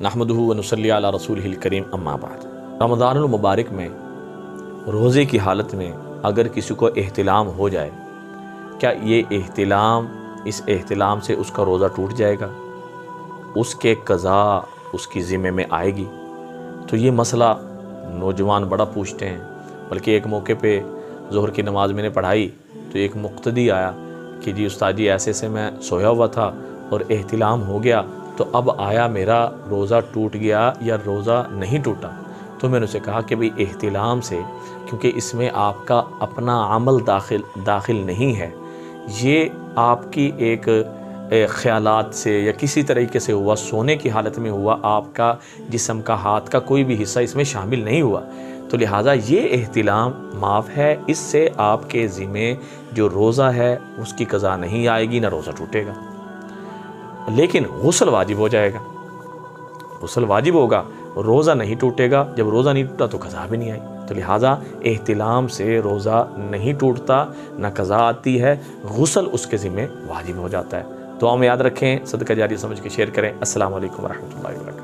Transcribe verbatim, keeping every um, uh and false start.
नहमदुहु व नुसल्ली अला रसूलिहिल करीम, अम्मा बाद। रमज़ानुल मुबारक में रोज़े की हालत में अगर किसी को एहतिलाम हो जाए, क्या ये एहतिलाम, इस एहतिलाम से उसका रोज़ा टूट जाएगा, उसके कज़ा उसकी ज़िम्मे में आएगी? तो ये मसला नौजवान बड़ा पूछते हैं। बल्कि एक मौके पे ज़ोहर की नमाज़ मैंने पढ़ाई तो एक मुक्तदी आया कि जी उस्ताद जी ऐसे से मैं सोया हुआ था और एहतिलाम हो गया, तो अब आया मेरा रोज़ा टूट गया या रोज़ा नहीं टूटा? तो मैंने उसे कहा कि भाई एहतिलाम से, क्योंकि इसमें आपका अपना अमल दाखिल दाखिल नहीं है, ये आपकी एक ख़्यालात से या किसी तरीके से हुआ, सोने की हालत में हुआ, आपका जिस्म का हाथ का कोई भी हिस्सा इसमें शामिल नहीं हुआ, तो लिहाजा ये एहतिलाम माफ़ है। इससे आपके ज़िम्मे जो रोज़ा है उसकी कज़ा नहीं आएगी, ना रोज़ा टूटेगा, लेकिन गुस्ल वाजिब हो जाएगा। गुस्ल वाजिब होगा, रोज़ा नहीं टूटेगा, जब रोज़ा नहीं टूटा तो कज़ा भी नहीं आई। तो लिहाजा एहतिलाम से रोज़ा नहीं टूटता, ना कज़ा आती है, गुस्ल उसके ज़िम्मे वाजिब हो जाता है। दुआ में याद रखें, सदका जारी समझ के शेयर करें। अस्सलाम वालेकुम वरहमतुल्लाहि वबरकातुहू।